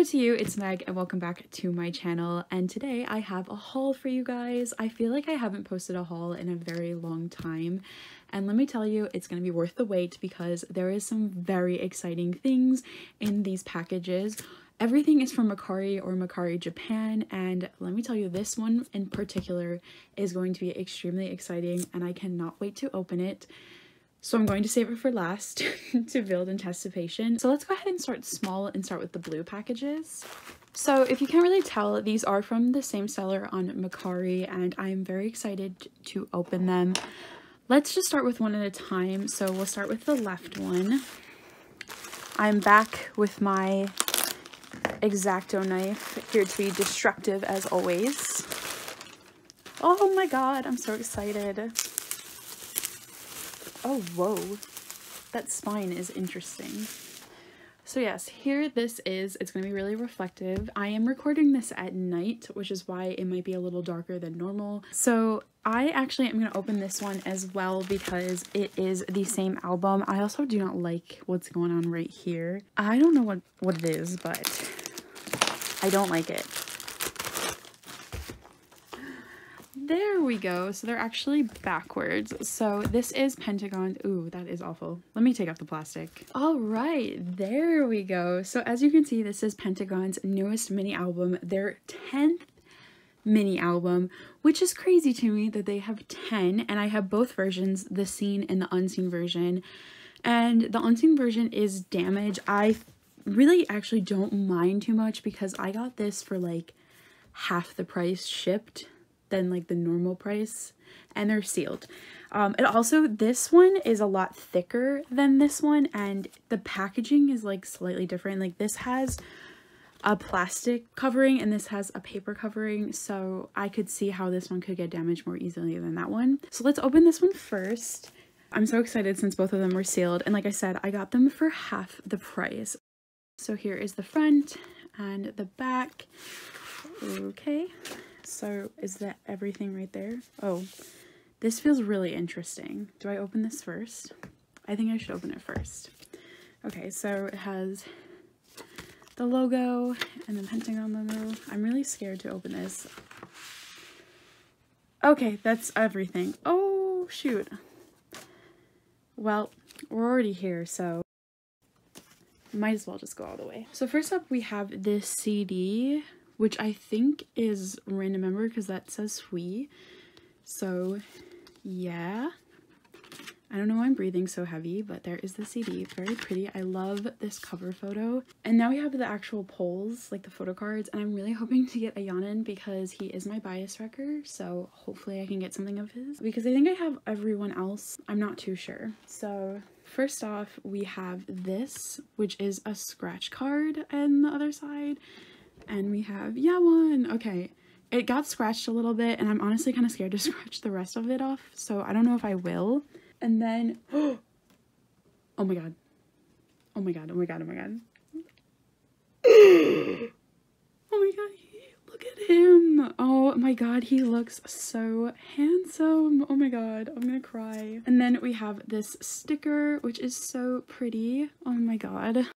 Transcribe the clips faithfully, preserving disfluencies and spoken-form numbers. Hello to you, it's Meg and welcome back to my channel, and today I have a haul for you guys. I feel like I haven't posted a haul in a very long time, and let me tell you, it's going to be worth the wait because there is some very exciting things in these packages. Everything is from Mercari or Mercari Japan, and let me tell you, this one in particular is going to be extremely exciting and I cannot wait to open it. So I'm going to save it for last to build anticipation. So let's go ahead and start small and start with the blue packages. So if you can't really tell, these are from the same seller on Mercari, and I'm very excited to open them. Let's just start with one at a time. So we'll start with the left one. I'm back with my X-Acto knife, here to be destructive as always. Oh my god, I'm so excited. Oh, whoa, that spine is interesting. So yes, here this is. It's going to be really reflective. I am recording this at night, which is why it might be a little darker than normal. So I actually am going to open this one as well because it is the same album. I also do not like what's going on right here. I don't know what, what it is, but I don't like it. There we go. So they're actually backwards. So this is Pentagon. Ooh, that is awful. Let me take off the plastic. All right, there we go. So as you can see, this is Pentagon's newest mini album, their tenth mini album, which is crazy to me that they have ten, and I have both versions, the seen and the unseen version. And the unseen version is damaged. I really actually don't mind too much because I got this for like half the price shipped than like the normal price, and they're sealed. Um, and also this one is a lot thicker than this one, and the packaging is like slightly different. Like this has a plastic covering and this has a paper covering, so I could see how this one could get damaged more easily than that one. So let's open this one first. I'm so excited since both of them were sealed, and like I said, I got them for half the price. So here is the front and the back. Okay. So is that everything right there? Oh, this feels really interesting. Do I open this first? I think I should open it first. Okay, so it has the logo and the Pentagon logo. I'm really scared to open this. Okay, that's everything. Oh, shoot. Well, we're already here, so might as well just go all the way. So first up, we have this C D, which I think is random number because that says Hui. So yeah, I don't know why I'm breathing so heavy, but there is the C D. Very pretty. I love this cover photo. And now we have the actual polls, like the photo cards, and I'm really hoping to get Ayanin because he is my bias wrecker, so hopefully I can get something of his because I think I have everyone else. I'm not too sure. So first off, we have this, which is a scratch card on the other side. And we have Yeo One. Okay, it got scratched a little bit, and I'm honestly kind of scared to scratch the rest of it off, so I don't know if I will. And then, oh my god, oh my god, oh my god, oh my god, oh my god, look at him! Oh my god, he looks so handsome. Oh my god, I'm gonna cry. And then we have this sticker, which is so pretty. Oh my god.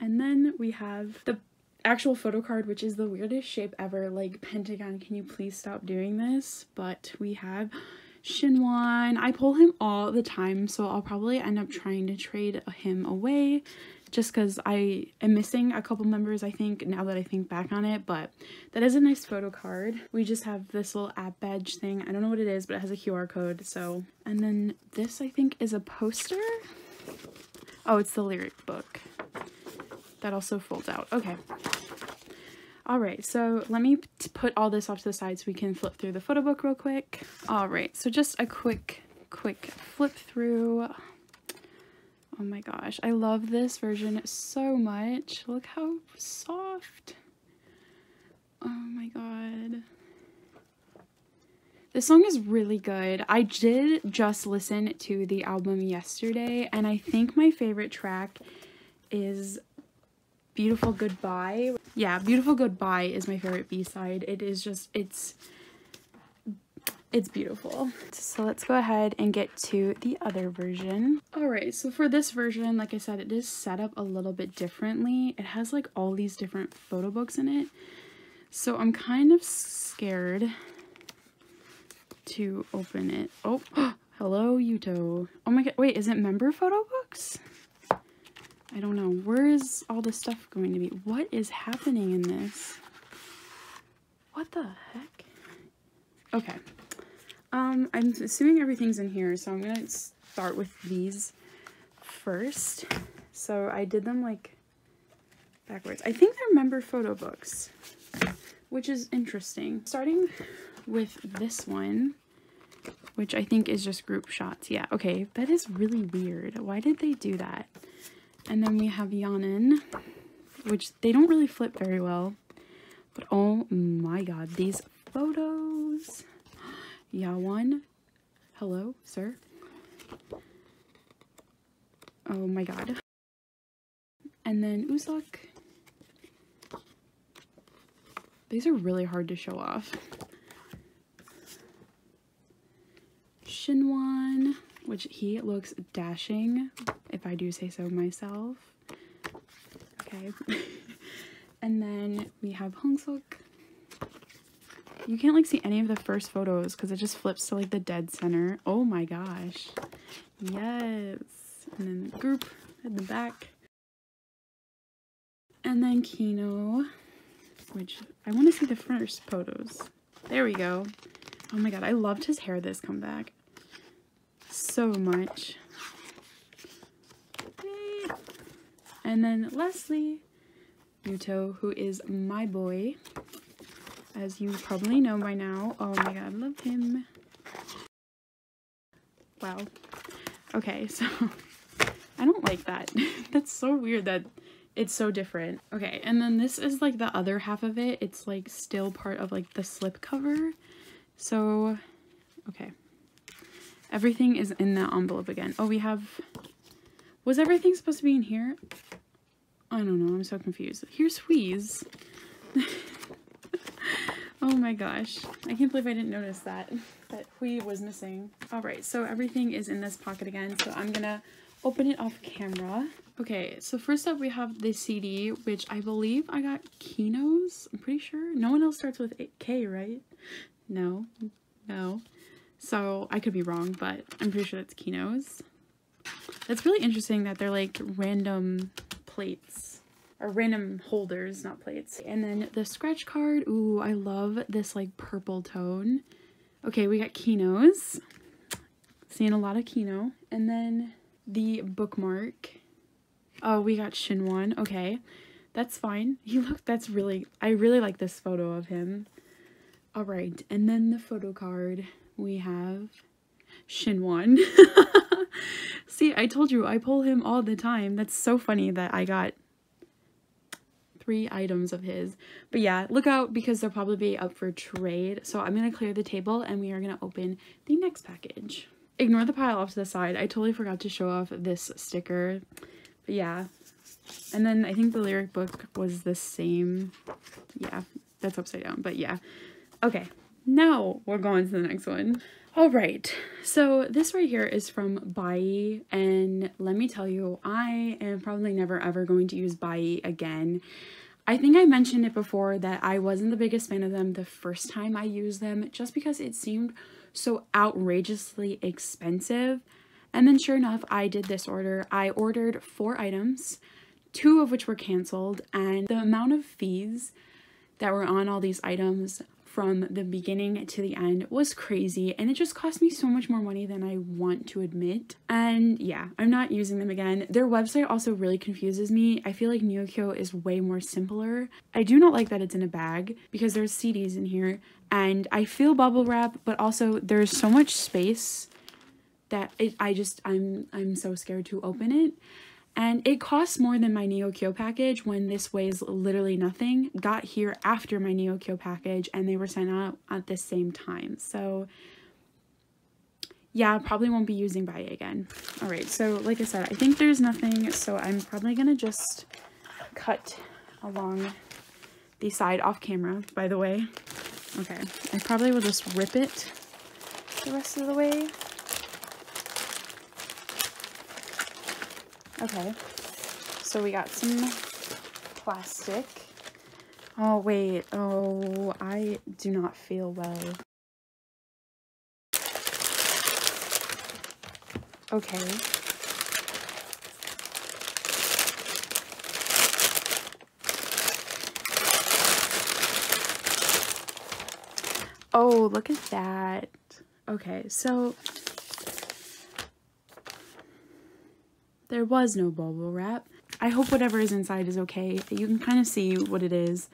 And then we have the actual photo card, which is the weirdest shape ever. Like, Pentagon, can you please stop doing this? But we have Shinwon. I pull him all the time, so I'll probably end up trying to trade him away just because I am missing a couple members, I think, now that I think back on it. But that is a nice photo card. We just have this little app badge thing. I don't know what it is, but it has a Q R code. So, and then this, I think, is a poster. Oh, it's the lyric book. That also folds out. Okay. Alright, so let me put all this off to the side so we can flip through the photo book real quick. Alright, so just a quick, quick flip through. Oh my gosh, I love this version so much. Look how soft. Oh my god. This song is really good. I did just listen to the album yesterday, and I think my favorite track is Beautiful Goodbye. Yeah, Beautiful Goodbye is my favorite B-side. It is just, it's It's beautiful. So let's go ahead and get to the other version. Alright, so for this version, like I said, it is set up a little bit differently. It has like all these different photo books in it. So I'm kind of scared to open it. Oh, hello Yuto. Oh my god, wait, is it member photo books? I don't know. Where is all this stuff going to be? What is happening in this? What the heck? Okay. Um, I'm assuming everything's in here, so I'm gonna start with these first. So I did them like backwards. I think they're member photo books, which is interesting. Starting with this one, which I think is just group shots. Yeah, okay, that is really weird. Why did they do that? And then we have Yan An, which they don't really flip very well, but oh my god, these photos. Yeo One, hello, sir. Oh my god. And then Uzak. These are really hard to show off. Shinwon, which he looks dashing, if I do say so myself. Okay. And then we have Hongseok. You can't like see any of the first photos because it just flips to like the dead center. Oh my gosh. Yes. And then the group at the back. And then Kino, which I want to see the first photos. There we go. Oh my god, I loved his hair this comeback so much. And then lastly, Yuto, who is my boy. As you probably know by now. Oh my god, love him. Wow. Okay, so I don't like that. That's so weird that it's so different. Okay, and then this is like the other half of it. It's like still part of like the slip cover. So, okay. Everything is in that envelope again. Oh, we have... Was everything supposed to be in here? I don't know, I'm so confused. Here's Hui's. Oh my gosh, I can't believe I didn't notice that, that Hui was missing. Alright, so everything is in this pocket again, so I'm gonna open it off camera. Okay, so first up we have the C D, which I believe I got Kino's, I'm pretty sure. No one else starts with K, right? No, no. So I could be wrong, but I'm pretty sure that's Kino's. That's really interesting that they're like random plates. Or random holders, not plates. And then the scratch card. Ooh, I love this like purple tone. Okay, we got Kino's. Seeing a lot of Kino. And then the bookmark. Oh, we got Shinwon. Okay, that's fine. He looked, that's really, I really like this photo of him. All right, and then the photo card. We have Shinwon. See, I told you, I pull him all the time. That's so funny that I got three items of his. But yeah, look out because they'll probably be up for trade. So I'm gonna clear the table and we are gonna open the next package. Ignore the pile off to the side. I totally forgot to show off this sticker. But yeah. And then I think the lyric book was the same. Yeah, that's upside down, but yeah. Okay, now we're going to the next one. All right, so this right here is from Buyee, and let me tell you, I am probably never ever going to use Buyee again. I think I mentioned it before that I wasn't the biggest fan of them the first time I used them just because it seemed so outrageously expensive. And then sure enough, I did this order. I ordered four items, two of which were canceled, and the amount of fees that were on all these items from the beginning to the end was crazy, and it just cost me so much more money than I want to admit. And yeah, I'm not using them again. Their website also really confuses me. I feel like Neokyo is way more simpler. I do not like that it's in a bag because there's C Ds in here and I feel bubble wrap, but also there's so much space that it, I just I'm I'm so scared to open it. And it costs more than my Neokyo package when this weighs literally nothing. Got here after my Neokyo package and they were sent out at the same time. So yeah, probably won't be using Buyee again. All right, so like I said, I think there's nothing. So I'm probably gonna just cut along the side off camera, by the way. Okay, I probably will just rip it the rest of the way. Okay, so we got some plastic. Oh wait, oh, I do not feel well. Okay. Oh, look at that. Okay, so there was no bubble wrap. I hope whatever is inside is okay. You can kind of see what it is.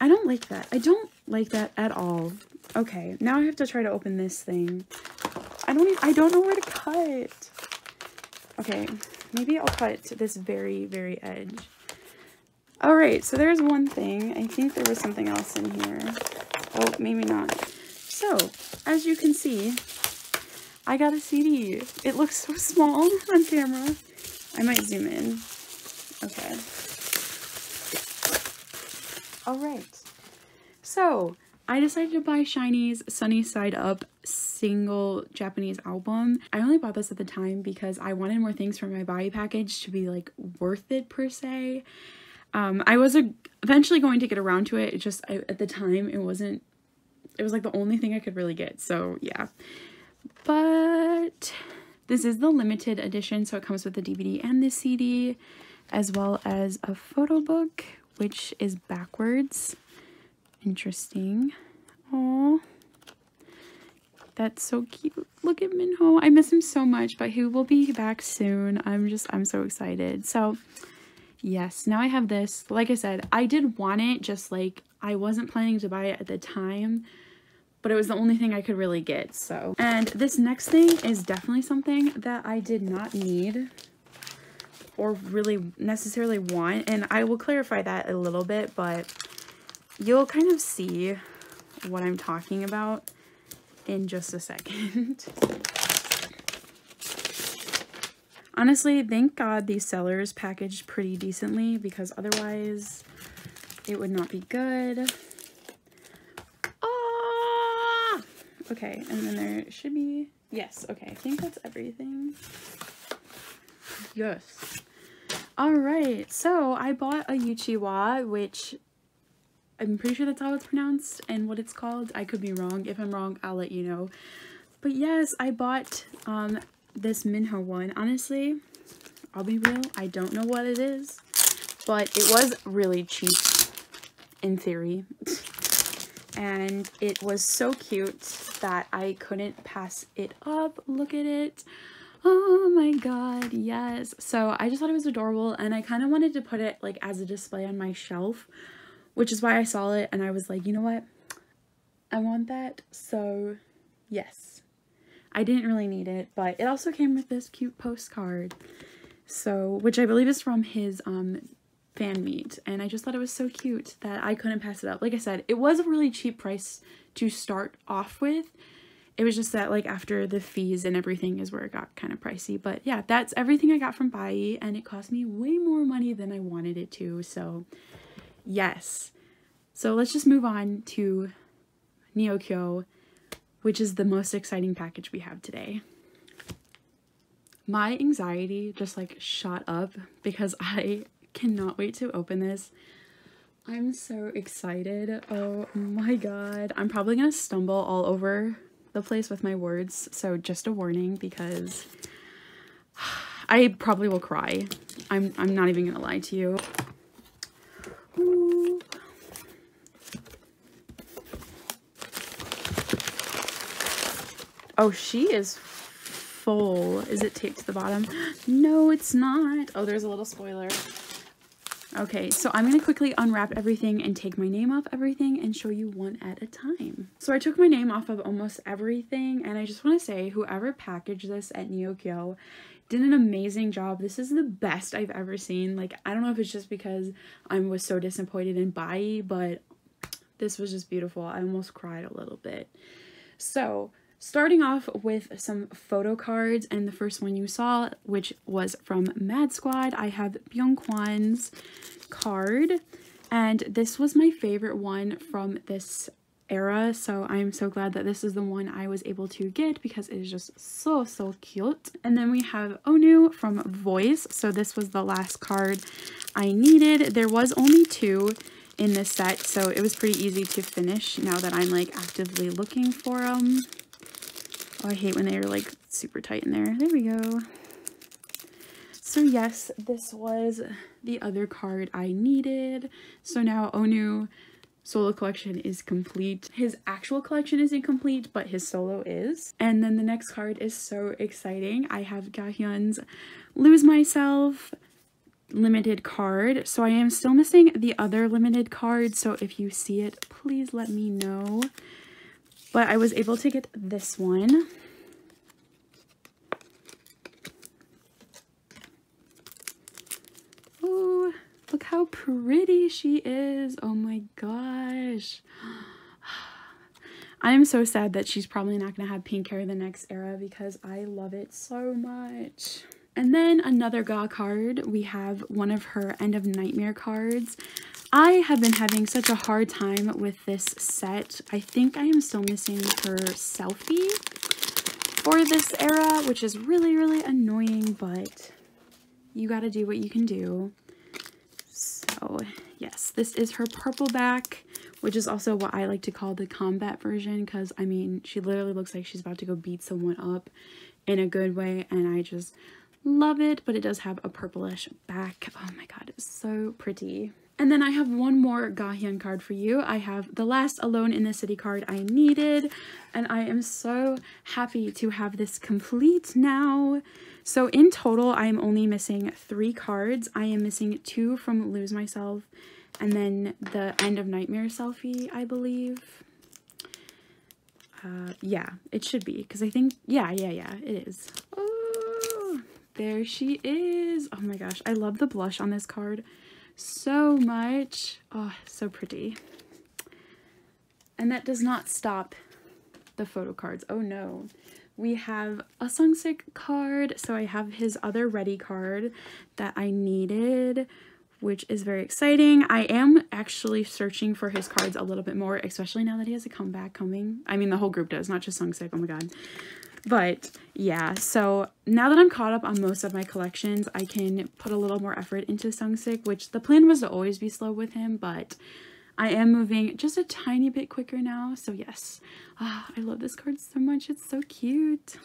I don't like that. I don't like that at all. Okay, now I have to try to open this thing. I don't even, I don't know where to cut. Okay, maybe I'll cut this very, very edge. All right, so there's one thing. I think there was something else in here. Oh, maybe not. So, as you can see, I got a C D. It looks so small on camera. I might zoom in. Okay. All right. So, I decided to buy SHINee's Sunny Side Up single Japanese album. I only bought this at the time because I wanted more things from my Buyee package to be, like, worth it, per se. Um, I was a eventually going to get around to it, it just I, at the time it wasn't, it was like the only thing I could really get, so yeah. But this is the limited edition, so it comes with the D V D and the C D, as well as a photo book, which is backwards. Interesting. Aww. That's so cute. Look at Minho. I miss him so much, but he will be back soon. I'm just, I'm so excited. So... yes, now I have this. Like I said, I did want it, just like I wasn't planning to buy it at the time, but it was the only thing I could really get, so. And this next thing is definitely something that I did not need or really necessarily want, and I will clarify that a little bit, but you'll kind of see what I'm talking about in just a second. Honestly, thank God these sellers packaged pretty decently, because otherwise it would not be good. Ah! Okay, and then there should be... yes, okay, I think that's everything. Yes. Alright, so I bought a yuchiwa, which I'm pretty sure that's how it's pronounced and what it's called. I could be wrong. If I'm wrong, I'll let you know. But yes, I bought... um. this Minho one. Honestly, I'll be real, I don't know what it is, but it was really cheap in theory, and it was so cute that I couldn't pass it up. Look at it. Oh my god, yes. So I just thought it was adorable, and I kind of wanted to put it like as a display on my shelf, which is why I saw it and I was like, you know what, I want that. So yes, I didn't really need it, but it also came with this cute postcard, so, which I believe is from his um, fan meet, and I just thought it was so cute that I couldn't pass it up. Like I said, it was a really cheap price to start off with. It was just that, like, after the fees and everything is where it got kind of pricey, but yeah, that's everything I got from Buyee, and it cost me way more money than I wanted it to, so yes. So let's just move on to Neokyo, which is the most exciting package we have today. My anxiety just like shot up because I cannot wait to open this. I'm so excited. Oh my god. I'm probably gonna stumble all over the place with my words, so just a warning, because I probably will cry. I'm, I'm not even gonna lie to you. Ooh. Oh, she is full. Is it taped to the bottom? No, it's not. Oh, there's a little spoiler. Okay, so I'm gonna quickly unwrap everything and take my name off everything and show you one at a time. So I took my name off of almost everything, and I just want to say whoever packaged this at Neokyo did an amazing job. This is the best I've ever seen. Like, I don't know if it's just because I was so disappointed in Buyee, but this was just beautiful. I almost cried a little bit. So... starting off with some photo cards, and the first one you saw, which was from Mad Squad, I have Byung-Kwan's card, and this was my favorite one from this era, so I'm so glad that this is the one I was able to get because it is just so so cute. And then we have Onew from Voice. So this was the last card I needed. There was only two in this set, so it was pretty easy to finish now that I'm like actively looking for them. Oh, I hate when they are like super tight in there. There we go. So yes, this was the other card I needed. So now Onew solo collection is complete. His actual collection isn't complete, but his solo is. And then the next card is so exciting. I have Gahyeon's Lose Myself limited card. So I am still missing the other limited card, so if you see it, please let me know. But I was able to get this one. Ooh, look how pretty she is. Oh my gosh. I am so sad that she's probably not going to have pink hair the next era because I love it so much. And then another Gah card. We have one of her End of Nightmare cards. I have been having such a hard time with this set. I think I am still missing her selfie for this era, which is really, really annoying, but you gotta do what you can do. So yes, this is her purple back, which is also what I like to call the combat version, because I mean, she literally looks like she's about to go beat someone up in a good way, and I just love it, but it does have a purplish back. Oh my god, it's so pretty. And then I have one more Gahyeon card for you. I have the last Alone in the City card I needed, and I am so happy to have this complete now. So in total, I am only missing three cards. I am missing two from Lose Myself, and then the End of Nightmare selfie, I believe. Uh, yeah, it should be, because I think, yeah, yeah, yeah, it is. Oh, there she is. Oh my gosh, I love the blush on this card so much. Oh, so pretty. And that does not stop the photo cards. Oh no, we have a Sungsik card. So I have his other ready card that I needed, which is very exciting. I am actually searching for his cards a little bit more, especially now that he has a comeback coming. I mean, the whole group does, not just Sungsik. Oh my god. But yeah, so now that I'm caught up on most of my collections, I can put a little more effort into Sungsik, which the plan was to always be slow with him, but I am moving just a tiny bit quicker now. So yes, oh, I love this card so much. It's so cute.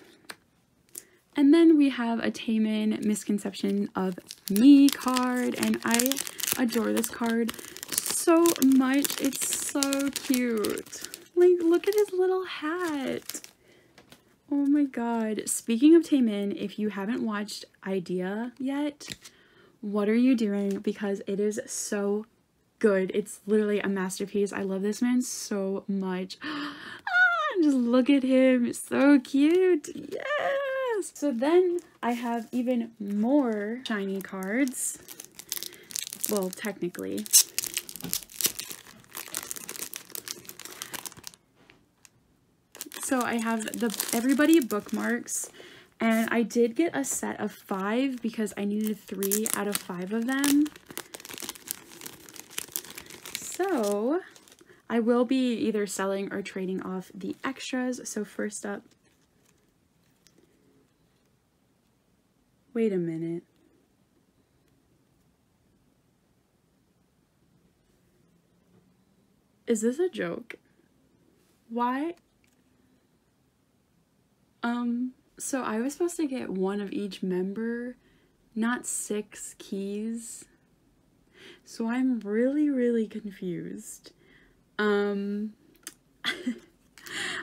And then we have a Taemin Misconception of Me card, and I adore this card so much. It's so cute. Like, look at his little hat. Oh my god. Speaking of Taemin, if you haven't watched Idea yet, what are you doing? Because it is so good. It's literally a masterpiece. I love this man so much. Ah, just look at him. So cute. Yes! So then I have even more SHINee cards. Well, technically. So I have the Everybody bookmarks, and I did get a set of five because I needed three out of five of them. So I will be either selling or trading off the extras. So first up, wait a minute. Is this a joke? Why? Um, so I was supposed to get one of each member, not six keys. So I'm really, really confused. Um,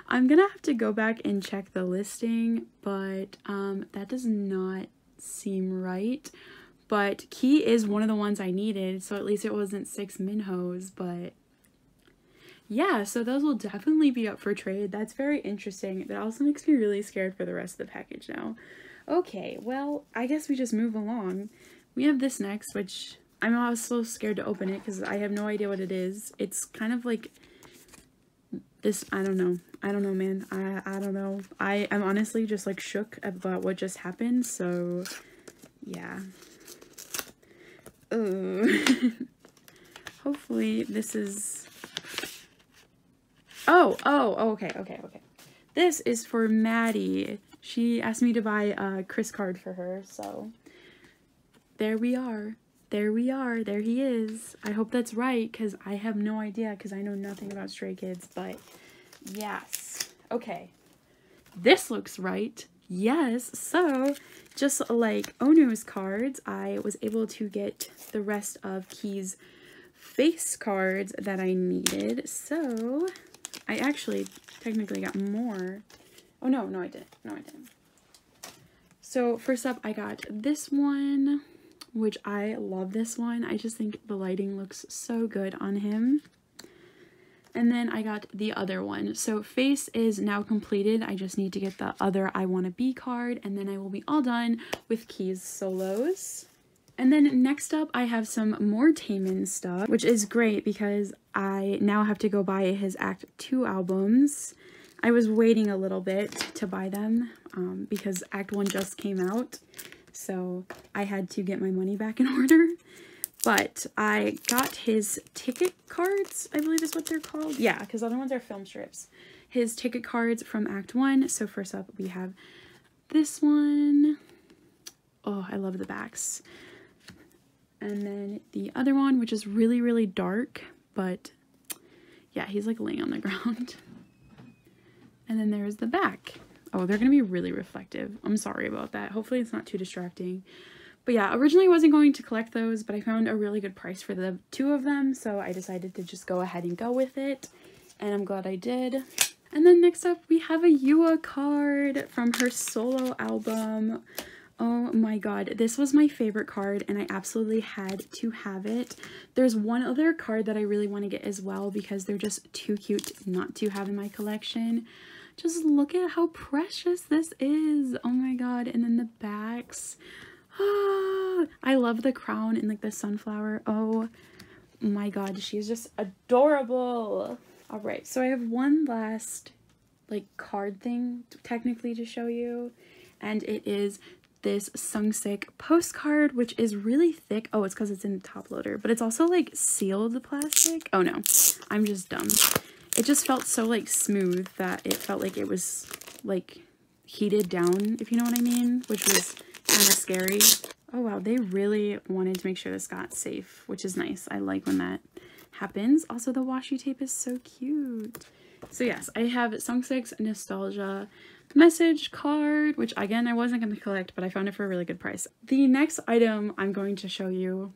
I'm gonna have to go back and check the listing, but, um, that does not seem right. But key is one of the ones I needed, so at least it wasn't six Minhos, but... yeah, so those will definitely be up for trade. That's very interesting. That also makes me really scared for the rest of the package now. Okay, well, I guess we just move along. We have this next, which I'm also scared to open it because I have no idea what it is. It's kind of like this, I don't know. I don't know, man. I, I don't know. I am honestly just like shook about what just happened, so yeah. Hopefully this is... Oh, oh, oh, okay, okay, okay. This is for Maddie. She asked me to buy a Chris card for her, so there we are. There we are. There he is. I hope that's right, because I have no idea, because I know nothing about Stray Kids, but yes. Okay. This looks right. Yes. So, just like Onew's cards, I was able to get the rest of Key's face cards that I needed, so I actually technically got more. Oh, no, no, I didn't. No, I didn't. So, first up, I got this one, which I love this one. I just think the lighting looks so good on him. And then I got the other one. So, face is now completed. I just need to get the other I Wanna Be card, and then I will be all done with Key's solos. And then next up, I have some more Taemin stuff, which is great because I now have to go buy his Act two albums. I was waiting a little bit to buy them um, because Act one just came out, so I had to get my money back in order. But I got his ticket cards, I believe is what they're called. Yeah, because other ones are film strips. His ticket cards from Act one. So first up, we have this one. Oh, I love the backs. And then the other one, which is really, really dark, but yeah, he's like laying on the ground. And then there's the back. Oh, they're gonna be really reflective. I'm sorry about that. Hopefully it's not too distracting. But yeah, originally I wasn't going to collect those, but I found a really good price for the two of them, so I decided to just go ahead and go with it, and I'm glad I did. And then next up, we have a Yua card from her solo album. Oh my god, this was my favorite card and I absolutely had to have it. There's one other card that I really want to get as well because they're just too cute not to have in my collection. Just look at how precious this is. Oh my god, and then the backs. Oh, I love the crown and like the sunflower. Oh my god, she's just adorable. All right, so I have one last like card thing technically to show you, and it is this Sungsik postcard, which is really thick. Oh, it's because it's in the top loader, but it's also like sealed plastic. Oh no, I'm just dumb. It just felt so like smooth that it felt like it was like heated down, if you know what I mean, which was kind of scary. Oh wow, they really wanted to make sure this got safe, which is nice. I like when that happens. Also, the washi tape is so cute. So yes, I have Sungsik's Nostalgia message card, which again I wasn't going to collect, but I found it for a really good price. The next item I'm going to show you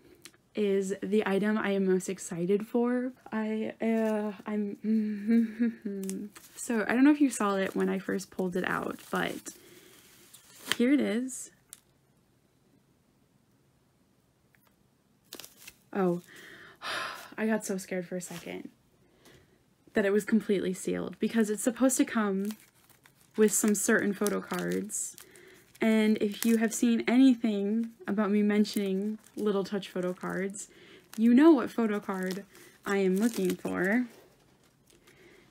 is the item I am most excited for. I uh, I'm so I don't know if you saw it when I first pulled it out, but here it is. Oh, I got so scared for a second that it was completely sealed because it's supposed to come with some certain photo cards, and if you have seen anything about me mentioning Little Touch photo cards, you know what photo card I am looking for.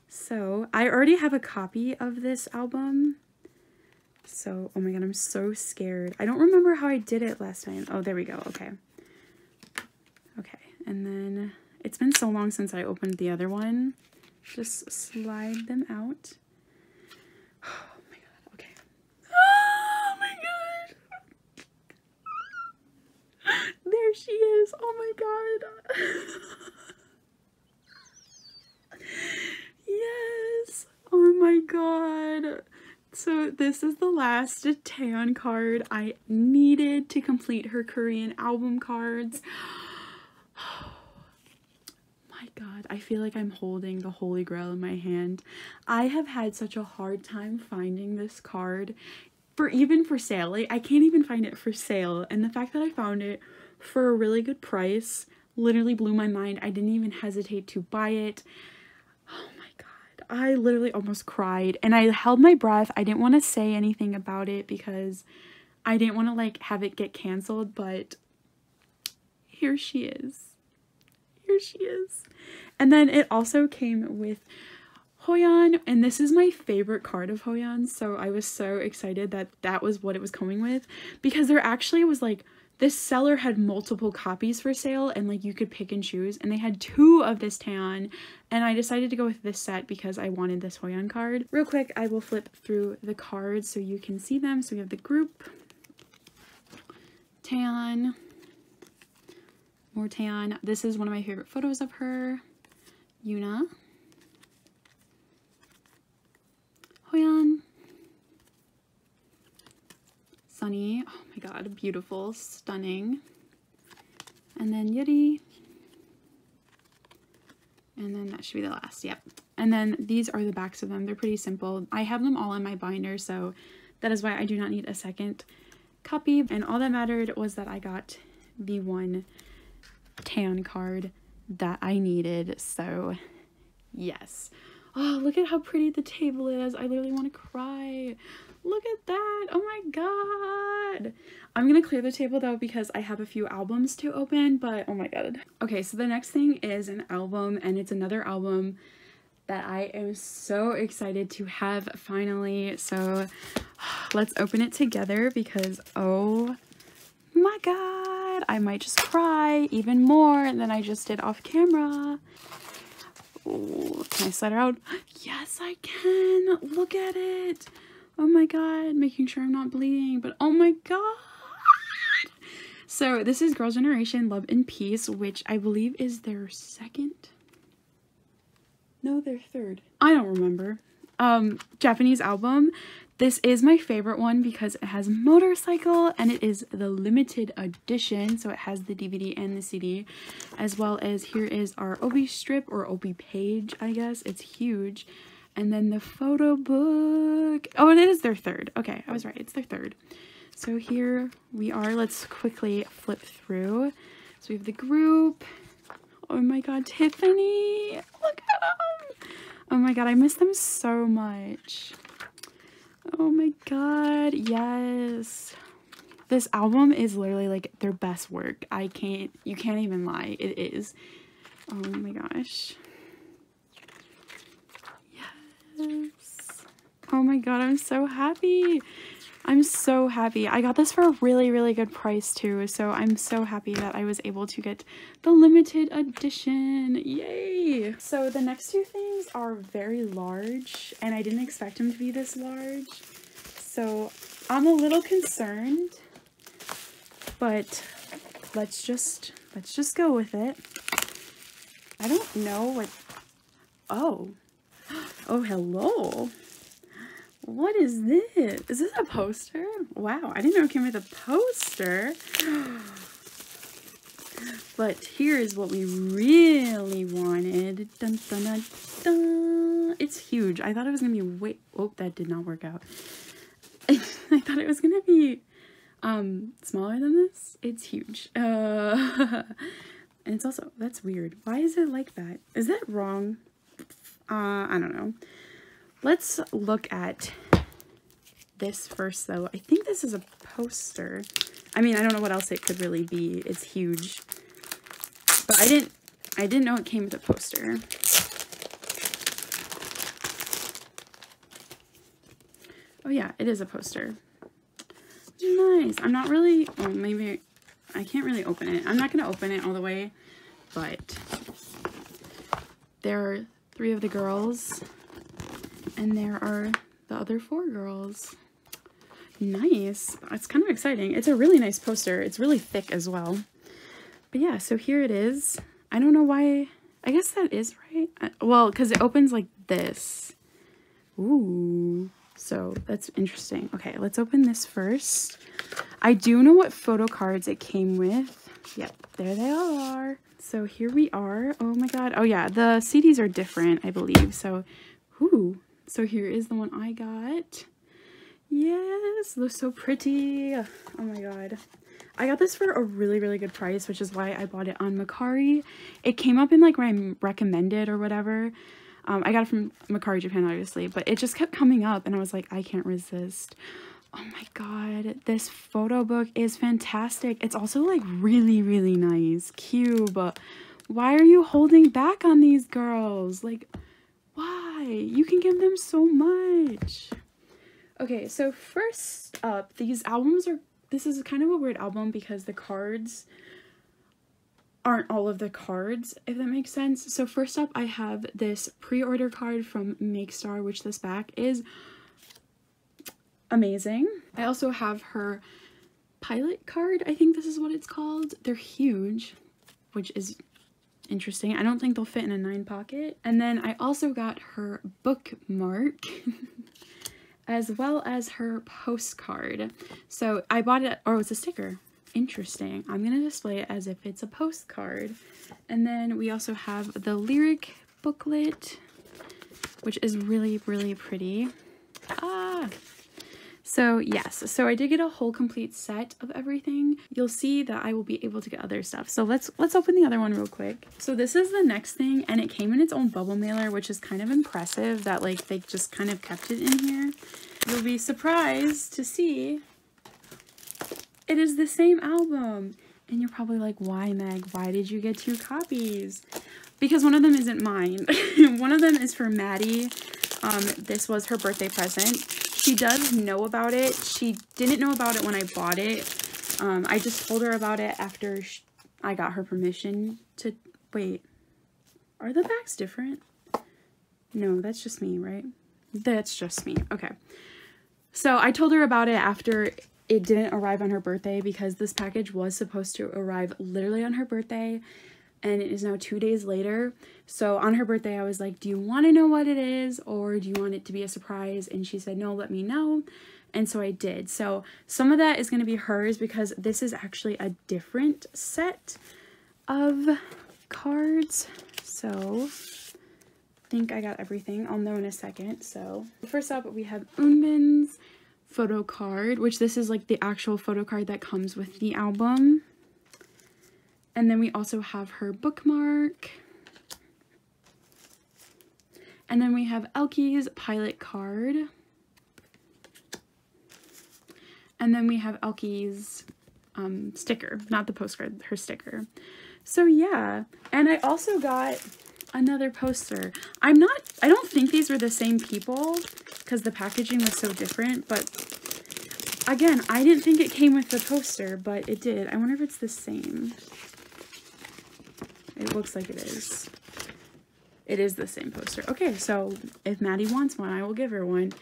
So I already have a copy of this album, so oh my god, I'm so scared. I don't remember how I did it last time. Oh, there we go. Okay, okay, and then it's been so long since I opened the other one. Just slide them out. Oh my god, okay. Oh my god! There she is! Oh my god! Yes! Oh my god! So this is the last Taeyeon card I needed to complete her Korean album cards. God, I feel like I'm holding the Holy Grail in my hand. I have had such a hard time finding this card, for even for sale. Like, I can't even find it for sale, and the fact that I found it for a really good price literally blew my mind. I didn't even hesitate to buy it. Oh my god, I literally almost cried, and I held my breath. I didn't want to say anything about it because I didn't want to like have it get canceled, but here she is. Here she is. And then it also came with Hoyeon, and this is my favorite card of Hoyeon, so I was so excited that that was what it was coming with, because there actually was like This seller had multiple copies for sale, and like you could pick and choose, and they had two of this Taeyeon, and I decided to go with this set because I wanted this Hoyeon card. Real quick, I will flip through the cards so you can see them. So we have the group, Taeyeon, more Taeyeon. This is one of my favorite photos of her, Yuna, Hoyeon, Sunny, oh my god, beautiful, stunning, and then Yeri, and then that should be the last, yep. And then these are the backs of them, they're pretty simple. I have them all in my binder, so that is why I do not need a second copy, and all that mattered was that I got the one Taeyeon card that I needed, so yes. Oh, look at how pretty the table is. I literally want to cry. Look at that. Oh my god. I'm going to clear the table though because I have a few albums to open, but oh my god. Okay, so the next thing is an album, and it's another album that I am so excited to have finally. So let's open it together because oh my god. I might just cry even more than I just did off camera. Ooh, can I slide her out? Yes, I can. Look at it. Oh my god. Making sure I'm not bleeding, but oh my god. So this is Girls Generation Love and Peace, which I believe is their second. No, their third. I don't remember. Um, Japanese album. This is my favorite one because it has motorcycle and it is the limited edition, so it has the D V D and the C D, as well as here is our obi strip or obi page, I guess. It's huge. And then the photo book. Oh, and it is their third. Okay, I was right. It's their third. So here we are. Let's quickly flip through. So we have the group. Oh my god, Tiffany! Look at them! Oh my god, I miss them so much. Oh my god, yes. This album is literally like their best work. I can't, you can't even lie. It is. Oh my gosh. Yes. Oh my god, I'm so happy. I'm so happy. I got this for a really, really good price too. So I'm so happy that I was able to get the limited edition. Yay! So the next two things are very large, and I didn't expect them to be this large. So I'm a little concerned, but let's just, let's just go with it. I don't know what, oh, oh, hello. What is this? Is this a poster? Wow, I didn't know it came with a poster. But here is what we really wanted. Dun, dun, dun, dun. It's huge. I thought it was going to be way... Oh, that did not work out. I thought it was going to be um, smaller than this. It's huge. Uh, and it's also... That's weird. Why is it like that? Is that wrong? Uh, I don't know. Let's look at this first, though. I think this is a poster. I mean, I don't know what else it could really be. It's huge. But I didn't, I didn't know it came with a poster. Oh, yeah, it is a poster. Nice. I'm not really... Oh, maybe... I can't really open it. I'm not going to open it all the way, but... There are three of the girls... And there are the other four girls. Nice. It's kind of exciting. It's a really nice poster. It's really thick as well. But yeah, so here it is. I don't know why. I guess that is right. Well, because it opens like this. Ooh. So that's interesting. Okay, let's open this first. I do know what photo cards it came with. Yep, there they all are. So here we are. Oh my god. Oh yeah, the C Ds are different, I believe. So, ooh. So here is the one I got. Yes, they're so pretty. Oh my god. I got this for a really, really good price, which is why I bought it on Mercari. It came up in like my recommended or whatever. Um, I got it from Mercari Japan, obviously, but it just kept coming up and I was like, I can't resist. Oh my god. This photo book is fantastic. It's also like really, really nice. Cube. Why are you holding back on these girls? Like... Why? You can give them so much. Okay, so first up, these albums are this is kind of a weird album because the cards aren't all of the cards, if that makes sense. So first up, I have this pre-order card from MakeStar, which this back is amazing. I also have her pilot card, I think this is what it's called. They're huge, which is interesting. I don't think they'll fit in a nine pocket. And then I also got her bookmark as well as her postcard. So I bought it, or it's a sticker. Interesting. I'm gonna display it as if it's a postcard. And then we also have the lyric booklet, which is really, really pretty. Ah! So yes, so I did get a whole complete set of everything. You'll see that I will be able to get other stuff. So let's let's open the other one real quick. So this is the next thing, and it came in its own bubble mailer, which is kind of impressive that like they just kind of kept it in here. You'll be surprised to see it is the same album. And you're probably like, why Meg, why did you get two copies? Because one of them isn't mine. One of them is for Maddie. Um, this was her birthday present. She does know about it. She didn't know about it when I bought it. Um, I just told her about it after she, I got her permission to... Wait, are the backs different? No, that's just me, right? That's just me. Okay. So I told her about it after it didn't arrive on her birthday because this package was supposed to arrive literally on her birthday. And it is now two days later. So on her birthday, I was like, do you want to know what it is? Or do you want it to be a surprise? And she said, no, let me know. And so I did. So some of that is going to be hers because this is actually a different set of cards. So I think I got everything. I'll know in a second. So first up, we have Eunbin's photo card, which this is like the actual photo card that comes with the album. And then we also have her bookmark. And then we have Elkie's pilot card. And then we have Elkie's um, sticker, not the postcard, her sticker. So yeah, and I also got another poster. I'm not, I don't think these were the same people because the packaging was so different, but again, I didn't think it came with the poster, but it did. I wonder if it's the same. It looks like it is. It is the same poster. Okay, so if Maddie wants one, I will give her one.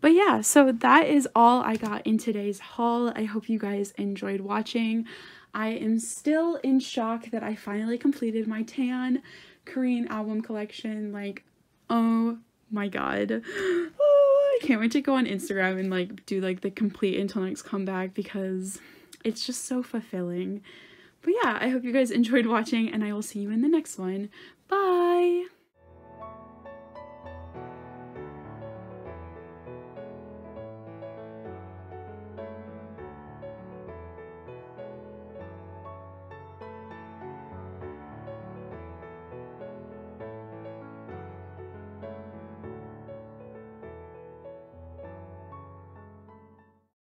But yeah, so that is all I got in today's haul. I hope you guys enjoyed watching. I am still in shock that I finally completed my Taeyeon Korean album collection. Like, oh my god. Oh, I can't wait to go on Instagram and like do like the complete until next comeback because it's just so fulfilling. But yeah, I hope you guys enjoyed watching, and I will see you in the next one. Bye!